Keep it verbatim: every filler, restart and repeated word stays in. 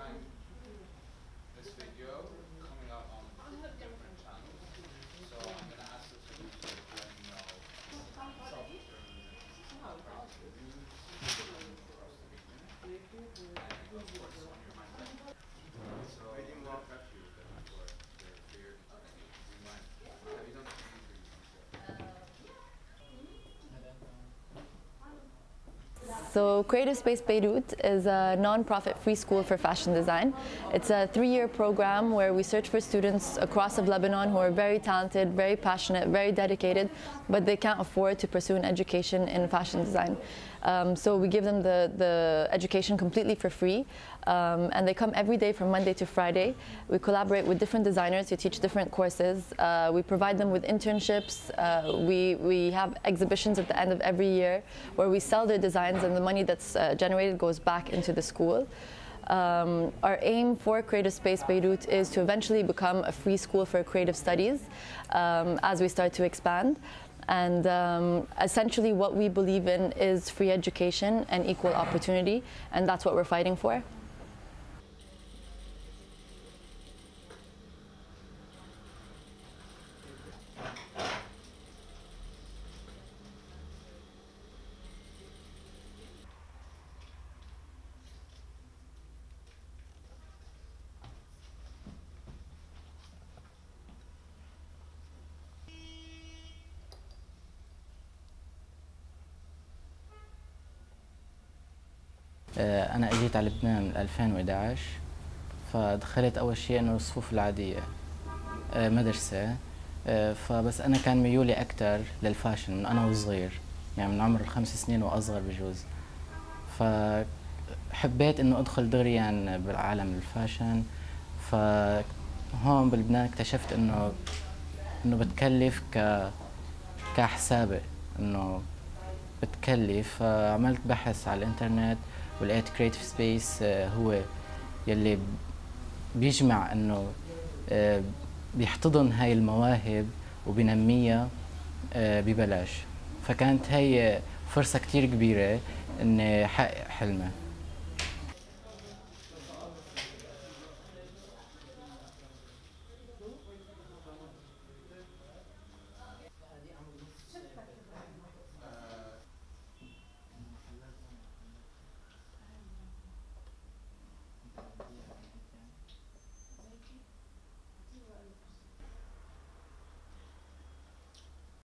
find this video coming out on different channels. So I'm going to ask the team to let me know So Creative Space Beirut is a non-profit free school for fashion design. It's a three-year program where we search for students across of Lebanon who are very talented, very passionate, very dedicated, but they can't afford to pursue an education in fashion design. Um, so we give them the, the education completely for free, um, and they come every day from Monday to Friday. We collaborate with different designers who teach different courses. Uh, we provide them with internships. Uh, we, we have exhibitions at the end of every year where we sell their designs, and the money that's uh, generated goes back into the school. Um, our aim for Creative Space Beirut is to eventually become a free school for creative studies um, as we start to expand. And um, essentially what we believe in is free education and equal opportunity, and that's what we're fighting for. أنا أجيت على لبنان ألفين وإحدى عشر، فدخلت أول شيء إنه الصفوف العادية مدرسة، فبس أنا كان ميولي أكتر للفاشن من أنا وصغير، يعني من عمر الخمس سنين وأصغر بجوز، فحبيت إنه أدخل دغريا بالعالم الفاشن، فهون بلبنان اكتشفت إنه إنه بتكلف ك كحسابة إنه بتكلف، فعملت بحث على الإنترنت ولقيت كريتيف سبيس هو يلي بيجمع انه بيحتضن هاي المواهب وبينميها ببلاش، فكانت هي فرصة كتير كبيرة اني حقق حلمي.